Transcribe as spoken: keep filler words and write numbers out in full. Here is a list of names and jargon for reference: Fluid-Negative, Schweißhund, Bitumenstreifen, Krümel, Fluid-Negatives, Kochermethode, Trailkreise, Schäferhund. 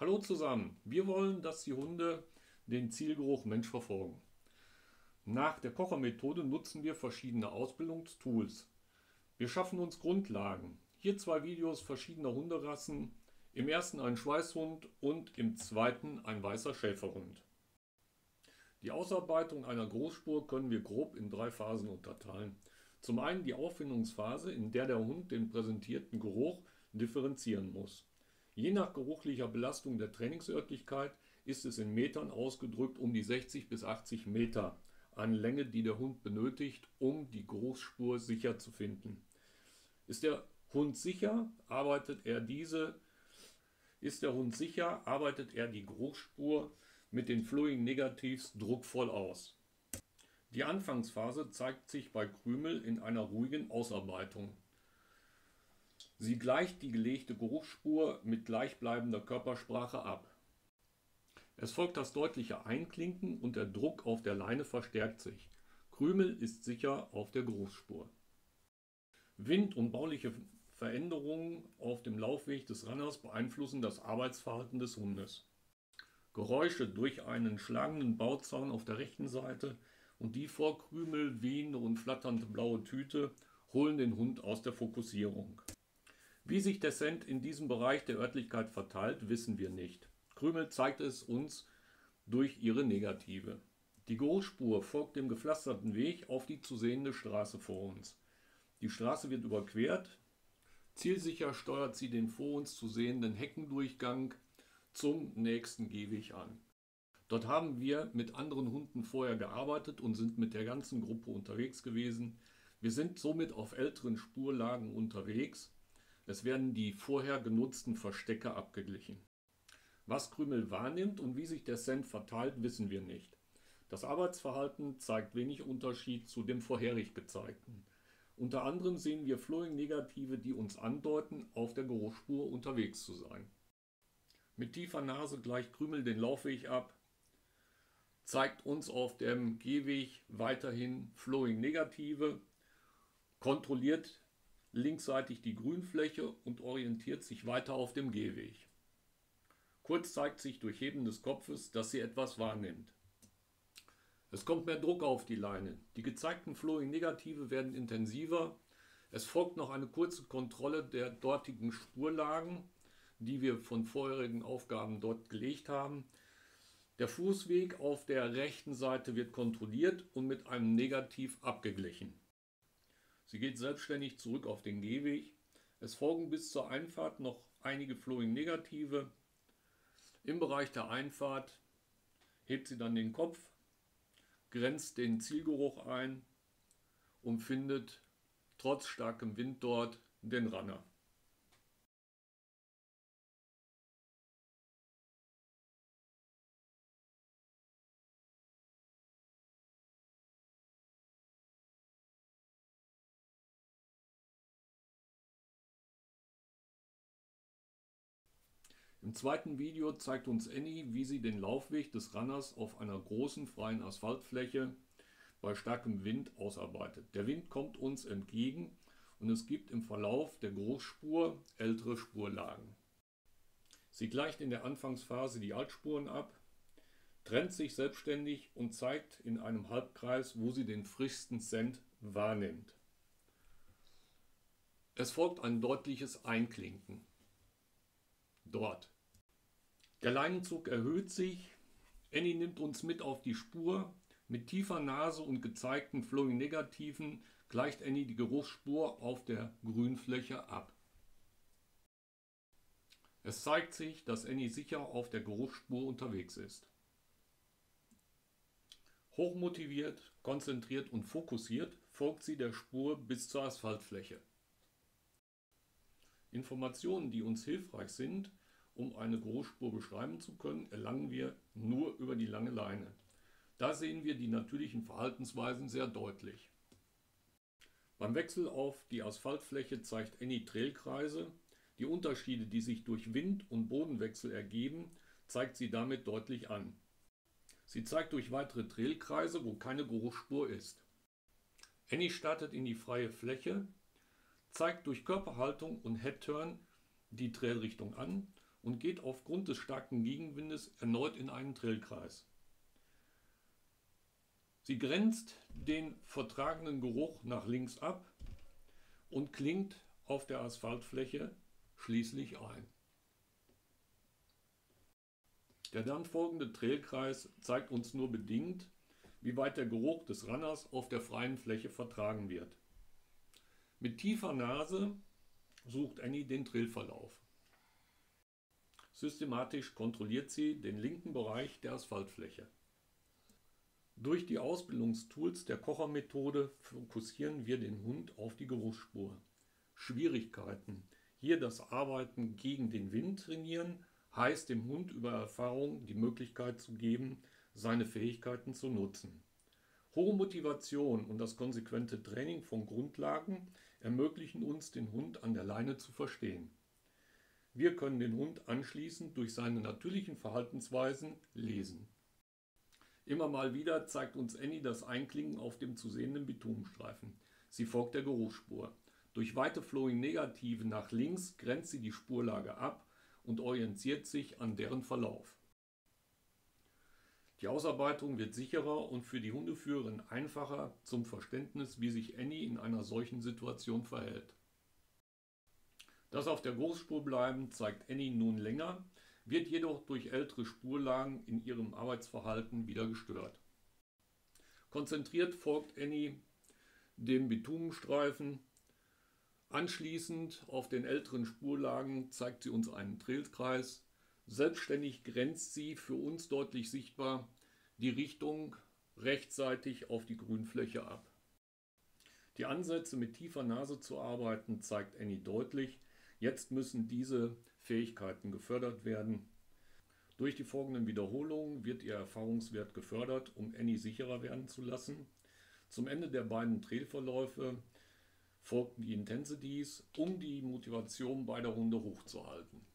Hallo zusammen, wir wollen, dass die Hunde den Zielgeruch Mensch verfolgen. Nach der Kochermethode nutzen wir verschiedene Ausbildungstools. Wir schaffen uns Grundlagen. Hier zwei Videos verschiedener Hunderassen, im ersten ein Schweißhund und im zweiten ein weißer Schäferhund. Die Ausarbeitung einer Großspur können wir grob in drei Phasen unterteilen. Zum einen die Auffindungsphase, in der der Hund den präsentierten Geruch differenzieren muss. Je nach geruchlicher Belastung der Trainingsörtlichkeit ist es in Metern ausgedrückt um die sechzig bis achtzig Meter an Länge, die der Hund benötigt, um die Geruchsspur sicher zu finden. Ist der Hund sicher, arbeitet er diese, ist der Hund sicher, arbeitet er die Geruchsspur mit den Fluid-Negatives druckvoll aus. Die Anfangsphase zeigt sich bei Krümel in einer ruhigen Ausarbeitung. Sie gleicht die gelegte Geruchsspur mit gleichbleibender Körpersprache ab. Es folgt das deutliche Einklinken und der Druck auf der Leine verstärkt sich. Krümel ist sicher auf der Geruchsspur. Wind und bauliche Veränderungen auf dem Laufweg des Renners beeinflussen das Arbeitsverhalten des Hundes. Geräusche durch einen schlagenden Bauzaun auf der rechten Seite und die vor Krümel wehende und flatternde blaue Tüte holen den Hund aus der Fokussierung. Wie sich der Scent in diesem Bereich der Örtlichkeit verteilt, wissen wir nicht. Krümel zeigt es uns durch ihre Negative. Die Geruchsspur folgt dem gepflasterten Weg auf die zu sehende Straße vor uns. Die Straße wird überquert. Zielsicher steuert sie den vor uns zu sehenden Heckendurchgang zum nächsten Gehweg an. Dort haben wir mit anderen Hunden vorher gearbeitet und sind mit der ganzen Gruppe unterwegs gewesen. Wir sind somit auf älteren Spurlagen unterwegs. Es werden die vorher genutzten Verstecke abgeglichen. Was Krümel wahrnimmt und wie sich der Scent verteilt, wissen wir nicht. Das Arbeitsverhalten zeigt wenig Unterschied zu dem vorherig gezeigten. Unter anderem sehen wir Fluid-Negative, die uns andeuten, auf der Geruchsspur unterwegs zu sein. Mit tiefer Nase gleicht Krümel den Laufweg ab, zeigt uns auf dem Gehweg weiterhin Fluid-Negative, kontrolliert linksseitig die Grünfläche und orientiert sich weiter auf dem Gehweg. Kurz zeigt sich durch Heben des Kopfes, dass sie etwas wahrnimmt. Es kommt mehr Druck auf die Leine. Die gezeigten Fluid-Negative werden intensiver. Es folgt noch eine kurze Kontrolle der dortigen Spurlagen, die wir von vorherigen Aufgaben dort gelegt haben. Der Fußweg auf der rechten Seite wird kontrolliert und mit einem Negativ abgeglichen. Sie geht selbstständig zurück auf den Gehweg. Es folgen bis zur Einfahrt noch einige Fluid-Negative. Im Bereich der Einfahrt hebt sie dann den Kopf, grenzt den Zielgeruch ein und findet trotz starkem Wind dort den Ranner. Im zweiten Video zeigt uns Annie, wie sie den Laufweg des Ranners auf einer großen freien Asphaltfläche bei starkem Wind ausarbeitet. Der Wind kommt uns entgegen und es gibt im Verlauf der Geruchsspur ältere Spurlagen. Sie gleicht in der Anfangsphase die Altspuren ab, trennt sich selbstständig und zeigt in einem Halbkreis, wo sie den frischsten Scent wahrnimmt. Es folgt ein deutliches Einklinken. Dort. Der Leinenzug erhöht sich, Annie nimmt uns mit auf die Spur, mit tiefer Nase und gezeigten Fluid-Negativen gleicht Annie die Geruchsspur auf der Grünfläche ab. Es zeigt sich, dass Annie sicher auf der Geruchsspur unterwegs ist. Hochmotiviert, konzentriert und fokussiert folgt sie der Spur bis zur Asphaltfläche. Informationen, die uns hilfreich sind, um eine Geruchsspur beschreiben zu können, erlangen wir nur über die lange Leine. Da sehen wir die natürlichen Verhaltensweisen sehr deutlich. Beim Wechsel auf die Asphaltfläche zeigt Annie Trailkreise. Die Unterschiede, die sich durch Wind- und Bodenwechsel ergeben, zeigt sie damit deutlich an. Sie zeigt durch weitere Trailkreise, wo keine Geruchsspur ist. Annie startet in die freie Fläche, zeigt durch Körperhaltung und Headturn die Trailrichtung an und geht aufgrund des starken Gegenwindes erneut in einen Trailkreis. Sie grenzt den vertragenen Geruch nach links ab und klingt auf der Asphaltfläche schließlich ein. Der dann folgende Trailkreis zeigt uns nur bedingt, wie weit der Geruch des Ranners auf der freien Fläche vertragen wird. Mit tiefer Nase sucht Annie den Trailverlauf. Systematisch kontrolliert sie den linken Bereich der Asphaltfläche. Durch die Ausbildungstools der Kochermethode fokussieren wir den Hund auf die Geruchsspur. Schwierigkeiten. Hier das Arbeiten gegen den Wind trainieren, heißt dem Hund über Erfahrung die Möglichkeit zu geben, seine Fähigkeiten zu nutzen. Hohe Motivation und das konsequente Training von Grundlagen ermöglichen uns, den Hund an der Leine zu verstehen. Wir können den Hund anschließend durch seine natürlichen Verhaltensweisen lesen. Immer mal wieder zeigt uns Annie das Einklingen auf dem zu sehenden Bitumenstreifen. Sie folgt der Geruchsspur. Durch weite Fluid-Negative nach links grenzt sie die Spurlage ab und orientiert sich an deren Verlauf. Die Ausarbeitung wird sicherer und für die Hundeführerin einfacher zum Verständnis, wie sich Annie in einer solchen Situation verhält. Das auf der Geruchsspur bleiben zeigt Annie nun länger, wird jedoch durch ältere Spurlagen in ihrem Arbeitsverhalten wieder gestört. Konzentriert folgt Annie dem Bitumenstreifen. Anschließend auf den älteren Spurlagen zeigt sie uns einen Trailkreis. Selbstständig grenzt sie für uns deutlich sichtbar die Richtung rechtzeitig auf die Grünfläche ab. Die Ansätze mit tiefer Nase zu arbeiten zeigt Annie deutlich. Jetzt müssen diese Fähigkeiten gefördert werden. Durch die folgenden Wiederholungen wird ihr Erfahrungswert gefördert, um Annie sicherer werden zu lassen. Zum Ende der beiden Trailverläufe folgten die Intensities, um die Motivation beider Hunde hochzuhalten.